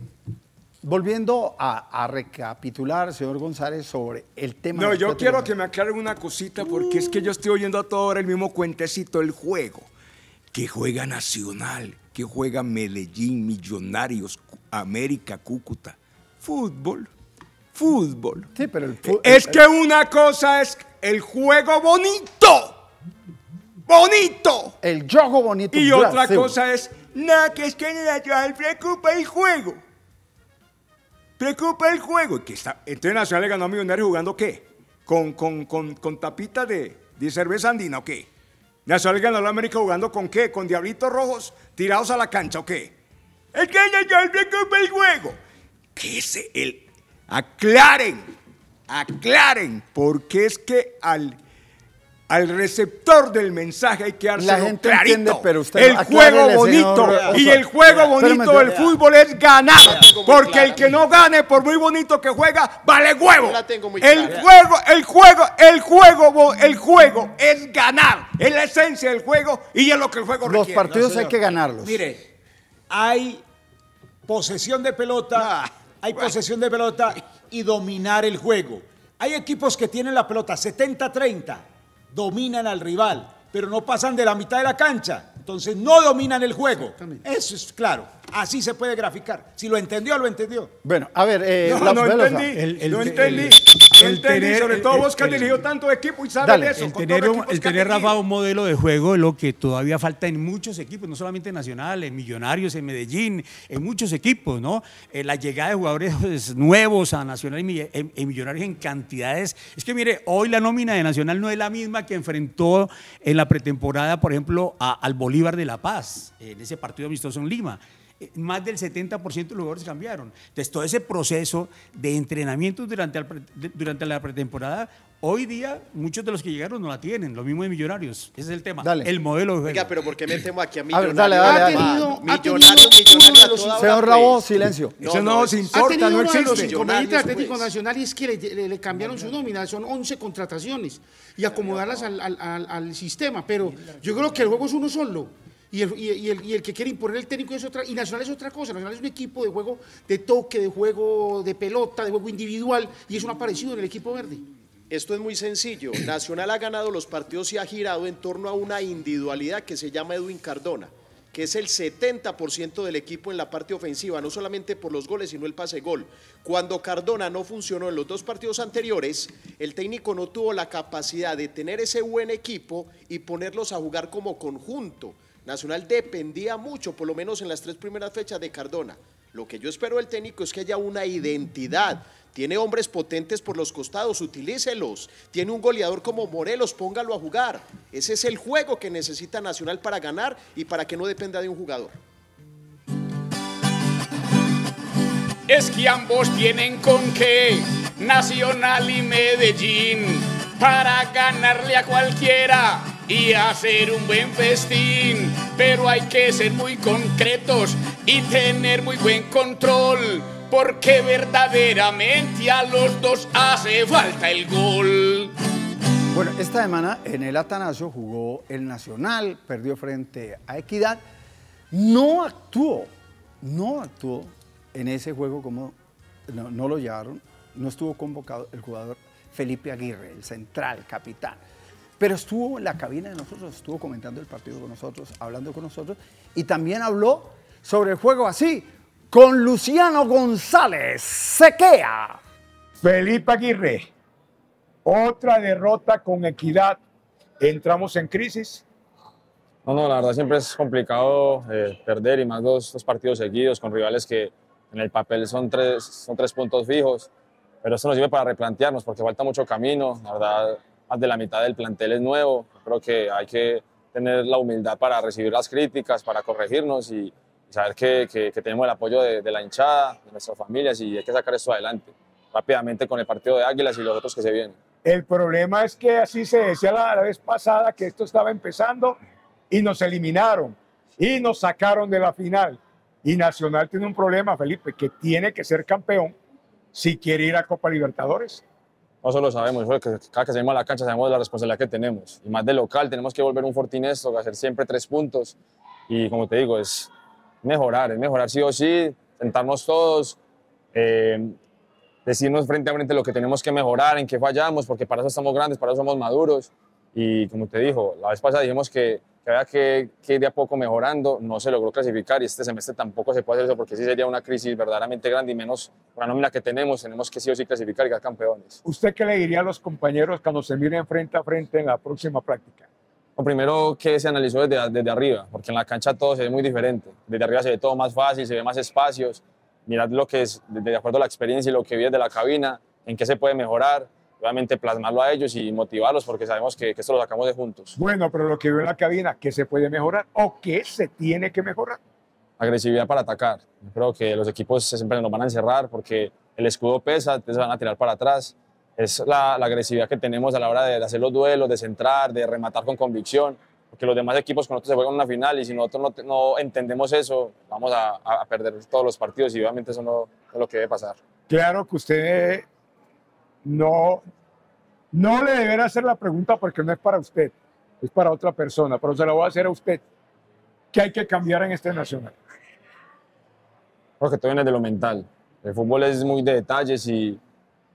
volviendo a, a recapitular, señor González, sobre el tema... No, yo quiero que me aclaren una cosita, porque uh. es que yo estoy oyendo a toda hora el mismo cuentecito, el juego. Que juega Nacional, que juega Medellín, Millonarios, América, Cúcuta. Fútbol, fútbol. Sí, pero el fútbol... Es que una cosa es el juego bonito, bonito. El juego bonito. Y otra Brasil. cosa es, nada, que es que Nacional preocupa el juego. Preocupa el juego. Que está, entonces Nacional le ganó a Millonarios jugando ¿qué? ¿Con, con, con, con tapita de, de cerveza andina o qué? Nacional ganó a la América jugando ¿con qué? ¿Con diablitos rojos tirados a la cancha o qué? Es que Nacional preocupa el juego. ¿Qué es el...? Aclaren, aclaren, porque es que al, al receptor del mensaje hay que dárselo clarito. Entiende, pero usted el juego bonito señor, y el juego bonito del fútbol es ganar. Porque clara, el que no gane, por muy bonito que juega, vale huevo. La tengo muy el clara. juego, el juego, el juego, el juego es ganar. Es la esencia del juego y es lo que el juego Los requiere. Los partidos no, hay que ganarlos. Mire, hay posesión de pelota, ah, hay bueno. posesión de pelota y dominar el juego. Hay equipos que tienen la pelota setenta a treinta, dominan al rival, pero no pasan de la mitad de la cancha. Entonces no dominan el juego. Eso es claro. Así se puede graficar. Si lo entendió, lo entendió. Bueno, a ver, eh, no, no entendí. El, el, no entendí. El, el, el entendí. Sobre el, todo el, vos que has dirigido tanto equipo y sabes dale, eso. El tener, un, el tener Rafa, un modelo de juego es lo que todavía falta en muchos equipos, no solamente en Nacional, en Millonarios, en Medellín, en muchos equipos, ¿no? Eh, la llegada de jugadores nuevos a Nacional y en, en Millonarios en cantidades. Es que mire, hoy la nómina de Nacional no es la misma que enfrentó en la pretemporada, por ejemplo, a, al Bolívar de La Paz, en ese partido amistoso en Lima. Más del setenta por ciento de los jugadores cambiaron. Entonces, todo ese proceso de entrenamiento durante, el, durante la pretemporada, hoy día muchos de los que llegaron no la tienen. Lo mismo de Millonarios. Ese es el tema. Dale. El modelo de juego. Oiga, pero ¿por qué metemos aquí a Millonarios? A ver, dale, dale, dale. Millonarios, Millonarios, Millonarios a señor Rabo, silencio. No, Eso no nos importa, no existe. Ha tenido uno de los inconvenientes de Atlético Nacional y es que le, le, le cambiaron no, no. su nómina. Son once contrataciones y acomodarlas al, al, al, al sistema. Pero yo creo que el juego es uno solo. Y el, y, el, y el que quiere imponer el técnico es otra, y Nacional es otra cosa. Nacional es un equipo de juego de toque, de juego de pelota, de juego individual, y eso no ha aparecido en el equipo verde. Esto es muy sencillo. Nacional ha ganado los partidos y ha girado en torno a una individualidad que se llama Edwin Cardona, que es el setenta por ciento del equipo en la parte ofensiva, no solamente por los goles, sino el pase-gol. Cuando Cardona no funcionó en los dos partidos anteriores, el técnico no tuvo la capacidad de tener ese buen equipo y ponerlos a jugar como conjunto. Nacional dependía mucho, por lo menos en las tres primeras fechas, de Cardona. Lo que yo espero del técnico es que haya una identidad. Tiene hombres potentes por los costados, utilícelos. Tiene un goleador como Morelos, póngalo a jugar. Ese es el juego que necesita Nacional para ganar y para que no dependa de un jugador. Es que ambos tienen con qué, Nacional y Medellín, para ganarle a cualquiera y hacer un buen festín. Pero hay que ser muy concretos y tener muy buen control, porque verdaderamente a los dos hace falta el gol. Bueno, esta semana en el Atanasio jugó el Nacional, perdió frente a Equidad. No actuó, no actuó en ese juego como no, no lo llevaron, no estuvo convocado el jugador Felipe Aguirre, el central, capitán. Pero estuvo en la cabina de nosotros, estuvo comentando el partido con nosotros, hablando con nosotros, y también habló sobre el juego así, con Luciano González, sequea. Felipe Aguirre, otra derrota con Equidad. ¿Entramos en crisis? No, no, la verdad siempre es complicado eh, perder, y más dos, dos partidos seguidos con rivales que en el papel son tres, son tres puntos fijos. Pero eso nos sirve para replantearnos, porque falta mucho camino. La verdad, más de la mitad del plantel es nuevo. Creo que hay que tener la humildad para recibir las críticas, para corregirnos y saber que, que, que tenemos el apoyo de, de la hinchada, de nuestras familias, y hay que sacar esto adelante rápidamente con el partido de Águilas y los otros que se vienen. El problema es que así se decía la, la vez pasada, que esto estaba empezando y nos eliminaron y nos sacaron de la final. Y Nacional tiene un problema, Felipe, que tiene que ser campeón si quiere ir a Copa Libertadores. Nosotros lo sabemos, cada que salimos a la cancha sabemos la responsabilidad que tenemos, y más de local, tenemos que volver un fortín esto, hacer siempre tres puntos, y como te digo, es mejorar, es mejorar sí o sí, sentarnos todos, eh, decirnos frente a frente lo que tenemos que mejorar, en qué fallamos, porque para eso estamos grandes, para eso somos maduros, y como te digo, la vez pasada dijimos que, que había que, que ir de a poco mejorando, no se logró clasificar, y este semestre tampoco se puede hacer eso, porque sí sería una crisis verdaderamente grande, y menos con la nómina que tenemos, tenemos que sí o sí clasificar y ser campeones. ¿Usted qué le diría a los compañeros cuando se miren frente a frente en la próxima práctica? Lo primero que se analizó desde, desde arriba, porque en la cancha todo se ve muy diferente. Desde arriba se ve todo más fácil, se ve más espacios. Mirad lo que es, de acuerdo a la experiencia y lo que vi desde la cabina, en qué se puede mejorar. Obviamente plasmarlo a ellos y motivarlos, porque sabemos que, que esto lo sacamos de juntos. Bueno, pero lo que veo en la cabina, ¿qué se puede mejorar o qué se tiene que mejorar? Agresividad para atacar. Yo creo que los equipos siempre nos van a encerrar porque el escudo pesa, entonces van a tirar para atrás. Es la, la agresividad que tenemos a la hora de, de hacer los duelos, de centrar, de rematar con convicción, porque los demás equipos con nosotros se juegan una final y si nosotros no, no entendemos eso, vamos a, a perder todos los partidos y obviamente eso no, no es lo que debe pasar. Claro que usted no, no le deberá hacer la pregunta porque no es para usted, es para otra persona, pero se la voy a hacer a usted. ¿Qué hay que cambiar en este Nacional? Creo que todo viene de lo mental. El fútbol es muy de detalles y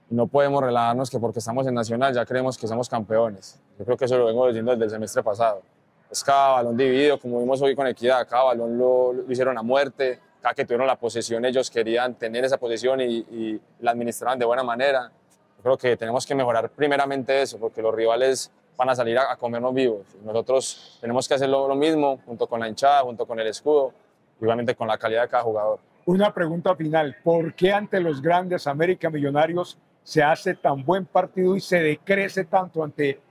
no podemos relajarnos que porque estamos en Nacional ya creemos que somos campeones. Yo creo que eso lo vengo diciendo desde el semestre pasado. Es cada balón dividido, como vimos hoy con Equidad, cada balón lo, lo hicieron a muerte, cada que tuvieron la posesión ellos querían tener esa posesión y, y la administraban de buena manera. Yo creo que tenemos que mejorar primeramente eso, porque los rivales van a salir a, a comernos vivos. Nosotros tenemos que hacer lo mismo, junto con la hinchada, junto con el escudo, y obviamente con la calidad de cada jugador. Una pregunta final, ¿por qué ante los grandes América, Millonarios, se hace tan buen partido y se decrece tanto ante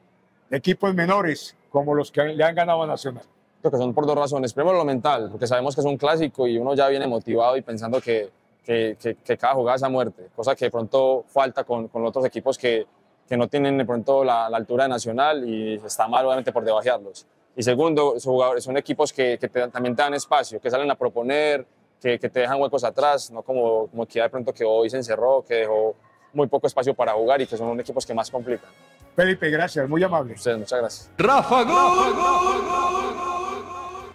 equipos menores como los que le han ganado a Nacional? Creo que son por dos razones. Primero, lo mental, porque sabemos que es un clásico y uno ya viene motivado y pensando que, que, que, que cada jugada es a muerte, cosa que de pronto falta con, con otros equipos que, que no tienen de pronto la, la altura de Nacional y está mal obviamente por debajearlos. Y segundo, son equipos que, que te, también te dan espacio, que salen a proponer, que, que te dejan huecos atrás, no como, como que de pronto que hoy se encerró, que dejó muy poco espacio para jugar y que son los equipos que más complican. Felipe, gracias, muy amable. Ustedes, muchas gracias. Rafa Gol, Rafa, Gol, Gol, Gol, Gol.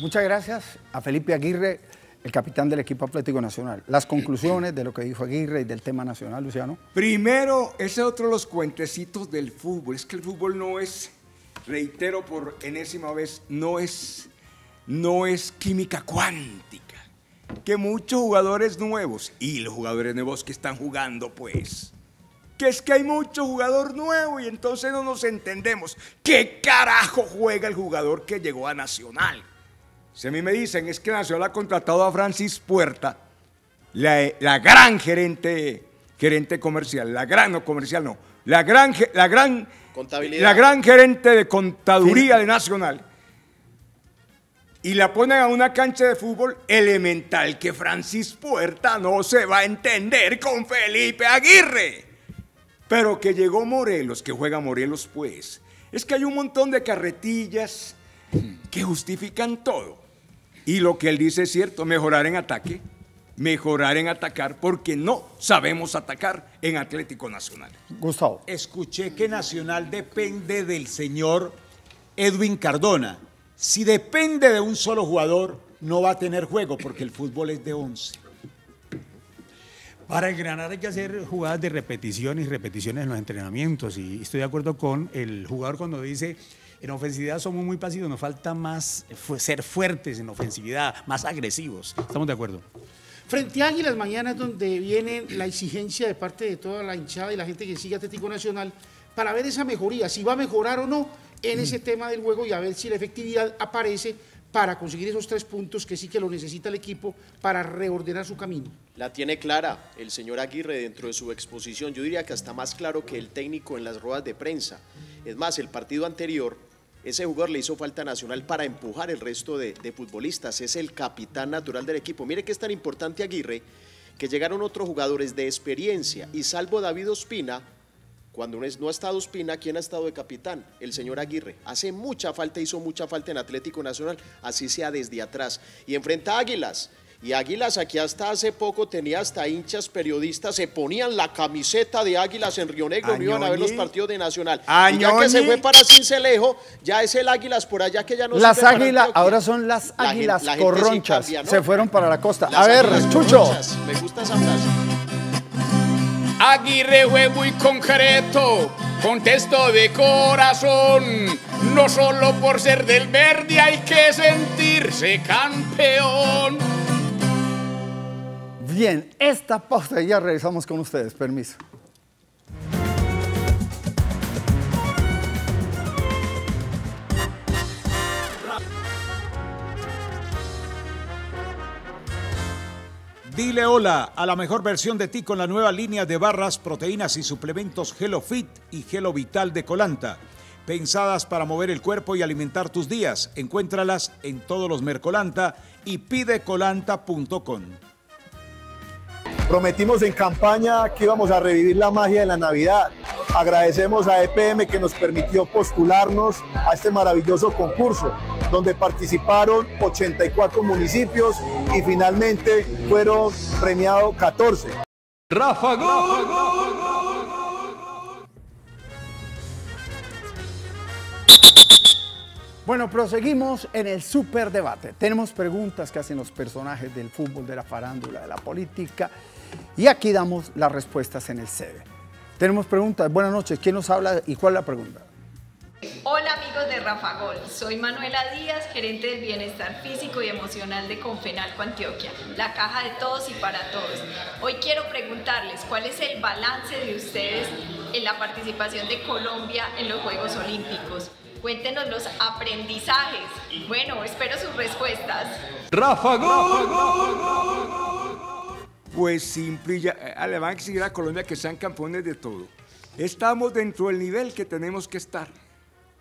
Muchas gracias a Felipe Aguirre, el capitán del equipo Atlético Nacional. Las conclusiones de lo que dijo Aguirre y del tema Nacional, Luciano. Primero, ese otro de los cuentecitos del fútbol. Es que el fútbol no es, reitero por enésima vez, no es, no es química cuántica. Que muchos jugadores nuevos, y los jugadores nuevos que están jugando, pues, que es que hay mucho jugador nuevo y entonces no nos entendemos. ¿Qué carajo juega el jugador que llegó a Nacional? Si a mí me dicen, es que Nacional ha contratado a Francis Puerta la, la gran gerente, gerente comercial, la gran, no comercial no, la gran, la gran, contabilidad. La gran gerente de contaduría sí. de Nacional, y la ponen a una cancha de fútbol elemental que Francis Puerta no se va a entender con Felipe Aguirre. Pero que llegó Morelos, que juega Morelos pues, es que hay un montón de carretillas que justifican todo. Y lo que él dice es cierto, mejorar en ataque, mejorar en atacar, porque no sabemos atacar en Atlético Nacional. Gustavo. Escuché que Nacional depende del señor Edwin Cardona. Si depende de un solo jugador, no va a tener juego, porque el fútbol es de once. Para el Granada hay que hacer jugadas de repetición y repeticiones en los entrenamientos, y estoy de acuerdo con el jugador cuando dice en ofensividad somos muy pasivos, nos falta más ser fuertes en ofensividad, más agresivos, estamos de acuerdo. Frente a Águilas mañana es donde viene la exigencia de parte de toda la hinchada y la gente que sigue Atlético Nacional para ver esa mejoría, si va a mejorar o no en ese tema del juego y a ver si la efectividad aparece para conseguir esos tres puntos que sí que lo necesita el equipo para reordenar su camino. La tiene clara el señor Aguirre dentro de su exposición, yo diría que hasta más claro que el técnico en las ruedas de prensa. Es más, el partido anterior, ese jugador le hizo falta a Nacional para empujar el resto de, de futbolistas, es el capitán natural del equipo. Mire que es tan importante Aguirre que llegaron otros jugadores de experiencia y salvo David Ospina, cuando no ha estado Ospina, ¿quién ha estado de capitán? El señor Aguirre. Hace mucha falta, hizo mucha falta en Atlético Nacional, así sea desde atrás. Y enfrenta a Águilas. Y Águilas aquí hasta hace poco tenía hasta hinchas periodistas, se ponían la camiseta de Águilas en Río Negro, no iban a ver los partidos de Nacional. Añoni. Y ya que se fue para Cincelejo, ya es el Águilas por allá que ya no las águilas, ahora son las Águilas la gente, la corronchas, sí cambia, ¿no? Se fueron para la costa. Las a ver, Chucho. Me gusta esa frase. Aguirre fue muy concreto, contesto de corazón, no solo por ser del verde hay que sentirse campeón. Bien, esta pausa y ya regresamos con ustedes, permiso. Dile hola a la mejor versión de ti con la nueva línea de barras, proteínas y suplementos Gelo Fit y Gelo Vital de Colanta. Pensadas para mover el cuerpo y alimentar tus días. Encuéntralas en todos los Mercolanta y pide colanta punto com. Prometimos en campaña que íbamos a revivir la magia de la Navidad. Agradecemos a E P M que nos permitió postularnos a este maravilloso concurso, donde participaron ochenta y cuatro municipios y finalmente fueron premiados catorce. Rafa Gol. Bueno, proseguimos en el superdebate. Tenemos preguntas que hacen los personajes del fútbol, de la farándula, de la política, y aquí damos las respuestas en el C D. Tenemos preguntas. Buenas noches. ¿Quién nos habla y cuál es la pregunta? Hola amigos de Rafa Gol, soy Manuela Díaz, gerente del bienestar físico y emocional de Confenalco Antioquia, la caja de todos y para todos. Hoy quiero preguntarles cuál es el balance de ustedes en la participación de Colombia en los Juegos Olímpicos. Cuéntenos los aprendizajes. Bueno, espero sus respuestas. Rafa Gol, Gol, Gol, Gol. Pues simple y ya, le van a exigir a Colombia que sean campeones de todo. Estamos dentro del nivel que tenemos que estar.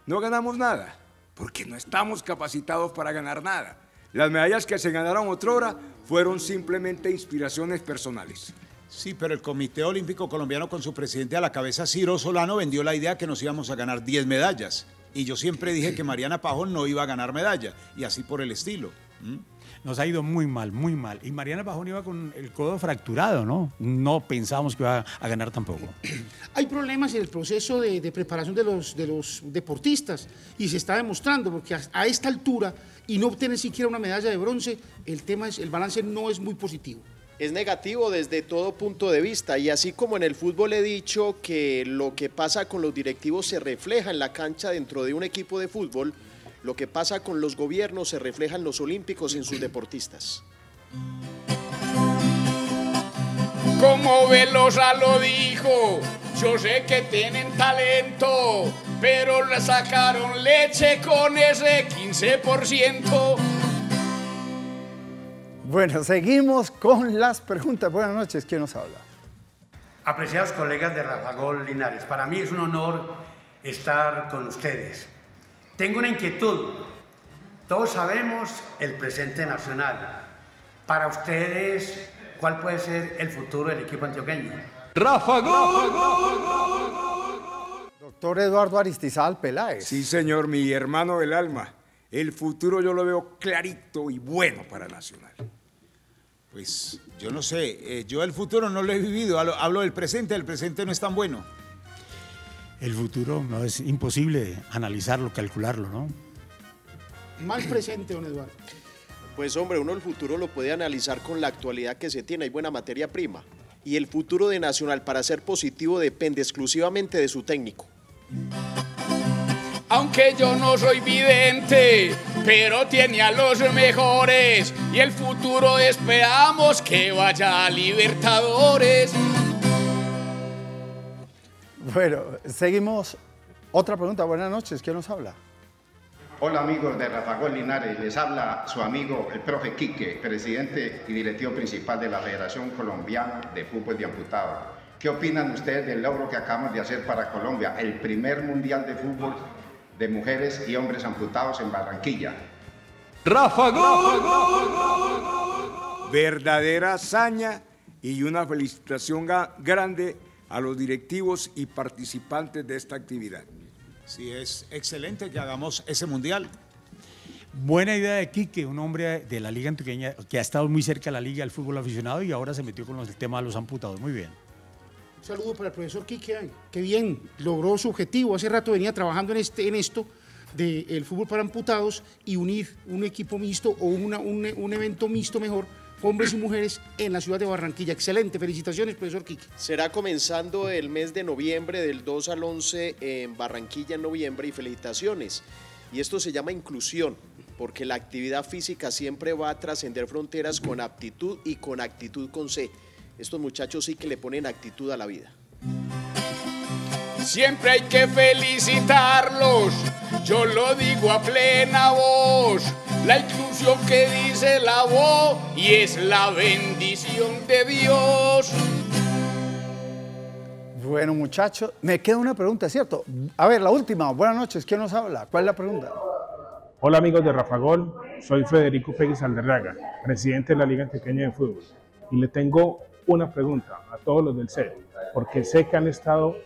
No ganamos nada, porque no estamos capacitados para ganar nada. Las medallas que se ganaron otrora fueron simplemente inspiraciones personales. Sí, pero el Comité Olímpico Colombiano con su presidente a la cabeza, Ciro Solano, vendió la idea que nos íbamos a ganar diez medallas. Y yo siempre dije que Mariana Pajón no iba a ganar medalla, y así por el estilo. ¿Mm? Nos ha ido muy mal, muy mal. Y Mariana Pajón iba con el codo fracturado, ¿no? No pensábamos que iba a ganar tampoco. Hay problemas en el proceso de, de preparación de los, de los deportistas y se está demostrando porque a, a esta altura y no obtener siquiera una medalla de bronce, el tema es, el balance no es muy positivo. Es negativo desde todo punto de vista y así como en el fútbol he dicho que lo que pasa con los directivos se refleja en la cancha dentro de un equipo de fútbol, lo que pasa con los gobiernos se refleja en los olímpicos, en sus deportistas. Como Velosa lo dijo, yo sé que tienen talento, pero le sacaron leche con ese quince por ciento. Bueno, seguimos con las preguntas. Buenas noches, ¿quién nos habla? Apreciados colegas de Rafa Gol Linares, para mí es un honor estar con ustedes. Tengo una inquietud. Todos sabemos el presente nacional. Para ustedes, ¿cuál puede ser el futuro del equipo antioqueño? ¡Rafa Gol! Doctor Eduardo Aristizábal Peláez. Sí, señor, mi hermano del alma. El futuro yo lo veo clarito y bueno para Nacional. Pues yo no sé, eh, yo el futuro no lo he vivido, hablo, hablo del presente, el presente no es tan bueno. El futuro no es imposible analizarlo, calcularlo, ¿no? Mal presente, don Eduardo. Pues hombre, uno el futuro lo puede analizar con la actualidad que se tiene, hay buena materia prima. Y el futuro de Nacional, para ser positivo, depende exclusivamente de su técnico. Aunque yo no soy vidente, pero tiene a los mejores. Y el futuro esperamos que vaya a Libertadores. Bueno, seguimos. Otra pregunta, buenas noches, ¿quién nos habla? Hola amigos de Rafa Gol Linares, les habla su amigo el profe Quique, presidente y directivo principal de la Federación Colombiana de Fútbol de Amputados. ¿Qué opinan ustedes del logro que acabamos de hacer para Colombia? El primer mundial de fútbol de mujeres y hombres amputados en Barranquilla. ¡Rafa Gol! Verdadera hazaña y una felicitación grande a los directivos y participantes de esta actividad. Sí, es excelente que hagamos ese mundial. Buena idea de Quique, un hombre de la Liga Antioqueña que ha estado muy cerca de la Liga del Fútbol Aficionado y ahora se metió con el tema de los amputados. Muy bien. Un saludo para el profesor Quique. Qué bien, logró su objetivo. Hace rato venía trabajando en, este, en esto del de fútbol para amputados y unir un equipo mixto o una, un, un evento mixto mejor, hombres y mujeres en la ciudad de Barranquilla. Excelente, felicitaciones, profesor Quique. Será comenzando el mes de noviembre, del dos al once en Barranquilla en noviembre, y felicitaciones. Y esto se llama inclusión, porque la actividad física siempre va a trascender fronteras con aptitud y con actitud con C. Estos muchachos sí que le ponen actitud a la vida. Siempre hay que felicitarlos, yo lo digo a plena voz. La inclusión que dice la voz y es la bendición de Dios. Bueno, muchachos, me queda una pregunta, ¿cierto? A ver, la última. Buenas noches, ¿quién nos habla? ¿Cuál es la pregunta? Hola amigos de Rafa Gol, soy Federico Pérez Alderraga, presidente de la Liga Antioqueña de Fútbol. Y le tengo una pregunta a todos los del C E D, porque sé que han estado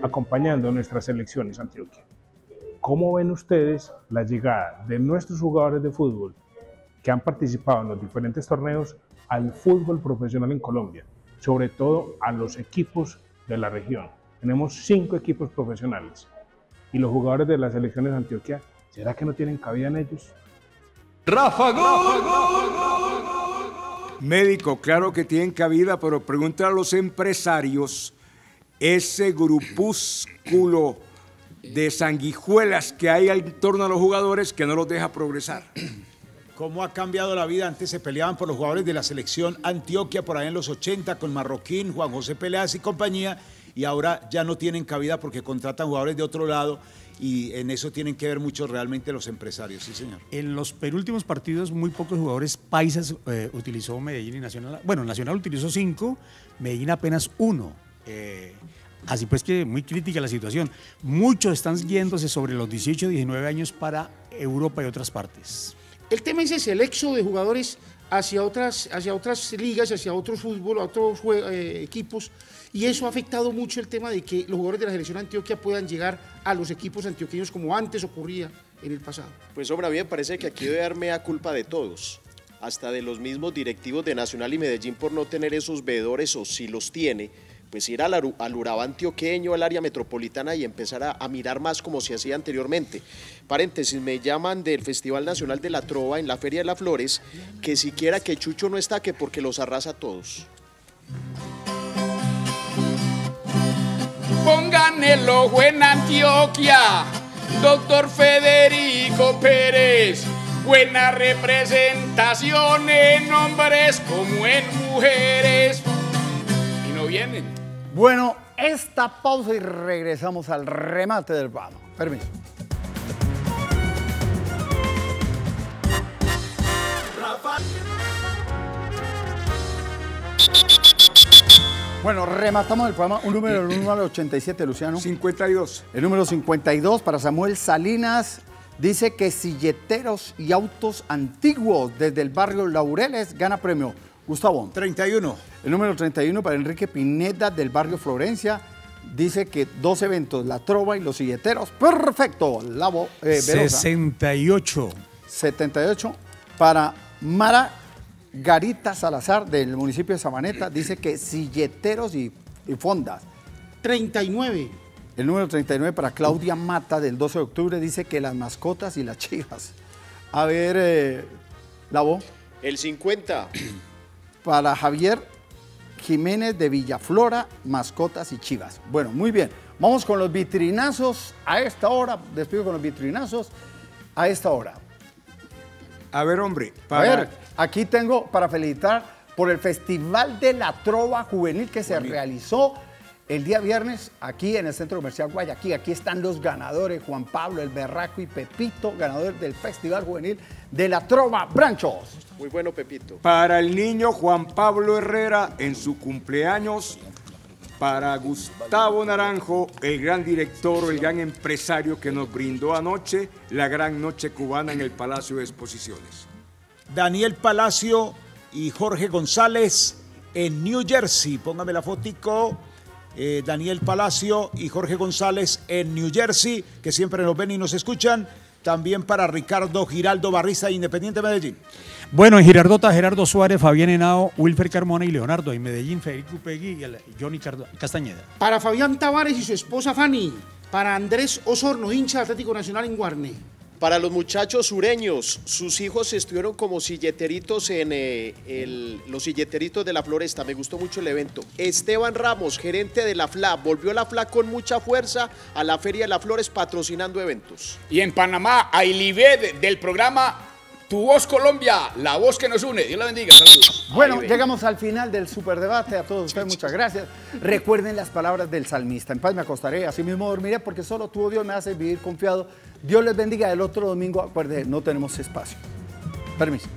acompañando nuestras selecciones antioqueñas. ¿Cómo ven ustedes la llegada de nuestros jugadores de fútbol que han participado en los diferentes torneos al fútbol profesional en Colombia, sobre todo a los equipos de la región? Tenemos cinco equipos profesionales y los jugadores de las selecciones de Antioquia, ¿será que no tienen cabida en ellos? ¡Rafa Gol! Médico, claro que tienen cabida, pero pregunta a los empresarios. Ese grupúsculo de sanguijuelas que hay en torno a los jugadores que no los deja progresar. ¿Cómo ha cambiado la vida? Antes se peleaban por los jugadores de la selección Antioquia por ahí en los ochenta con Marroquín, Juan José Peleas y compañía, y ahora ya no tienen cabida porque contratan jugadores de otro lado y en eso tienen que ver mucho realmente los empresarios. Sí, señor. En los penúltimos partidos muy pocos jugadores paisas eh, utilizó Medellín y Nacional. Bueno, Nacional utilizó cinco, Medellín apenas uno. Eh, Así pues que muy crítica la situación. Muchos están yéndose sobre los dieciocho, diecinueve años para Europa y otras partes. El tema es ese, el éxodo de jugadores hacia otras, hacia otras ligas, hacia otros fútbol, otros eh, equipos, y eso ha afectado mucho el tema de que los jugadores de la selección de Antioquia puedan llegar a los equipos antioqueños como antes ocurría en el pasado. Pues hombre, a mí me parece que aquí debe haber mea culpa de todos, hasta de los mismos directivos de Nacional y Medellín por no tener esos veedores, o si los tiene, pues ir al, al Urabá antioqueño, al área metropolitana, y empezar a, a mirar más como se hacía anteriormente. Paréntesis, me llaman del Festival Nacional de la Trova en la Feria de las Flores, que siquiera que Chucho no está, que porque los arrasa a todos. Pongan el ojo en Antioquia, doctor Federico Pérez. Buena representación en hombres como en mujeres. Y no vienen. Bueno, esta pausa y regresamos al remate del programa. Permiso. Rafa. Bueno, rematamos el programa. Un número, el número ochenta y siete, Luciano. cincuenta y dos. El número cincuenta y dos para Samuel Salinas. Dice que silleteros y autos antiguos desde el barrio Laureles gana premio. Gustavo. treinta y uno. El número treinta y uno para Enrique Pineda del barrio Florencia. Dice que dos eventos, la trova y los silleteros. Perfecto. Lavo, eh, Velosa. sesenta y ocho. setenta y ocho para Mara Garita Salazar del municipio de Sabaneta. Dice que silleteros y, y fondas. treinta y nueve. El número treinta y nueve para Claudia Mata del doce de octubre. Dice que las mascotas y las chivas. A ver, eh, Lavo. El cincuenta. Para Javier Jiménez de Villaflora, mascotas y chivas. Bueno, muy bien. Vamos con los vitrinazos a esta hora. Despido con los vitrinazos a esta hora. A ver, hombre. Para... A ver, aquí tengo para felicitar por el Festival de la Trova Juvenil que se realizó el día viernes aquí en el Centro Comercial Guayaquil. Aquí están los ganadores, Juan Pablo, el Berraco y Pepito, ganadores del Festival Juvenil de la Trova. Branchos. Muy bueno, Pepito. Para el niño Juan Pablo Herrera en su cumpleaños. Para Gustavo Naranjo, el gran director, el gran empresario que nos brindó anoche la gran noche cubana en el Palacio de Exposiciones. Daniel Palacio y Jorge González en New Jersey. Póngame la fotico. Eh, Daniel Palacio y Jorge González en New Jersey, que siempre nos ven y nos escuchan. También para Ricardo Giraldo Barriza, Independiente Medellín. Bueno, en Girardota, Gerardo Suárez, Fabián Henao, Wilfred Carmona y Leonardo. En Medellín, Federico Pegui y Johnny Castañeda. Para Fabián Tavares y su esposa Fanny. Para Andrés Osorno, hincha de Atlético Nacional en Guarne. Para los muchachos sureños, sus hijos estuvieron como silleteritos en eh, el, los silleteritos de la Floresta. Me gustó mucho el evento. Esteban Ramos, gerente de la F L A, volvió la F L A con mucha fuerza a la Feria de las Flores patrocinando eventos. Y en Panamá, Ailibed del programa Tu Voz Colombia, la voz que nos une. Dios la bendiga. Saludos. Bueno, llegamos al final del superdebate. A todos ustedes, muchas gracias. Recuerden las palabras del salmista. En paz me acostaré, así mismo dormiré, porque solo tú, Dios, me hace vivir confiado. Dios les bendiga. El otro domingo, acuérdense, no tenemos espacio. Permiso.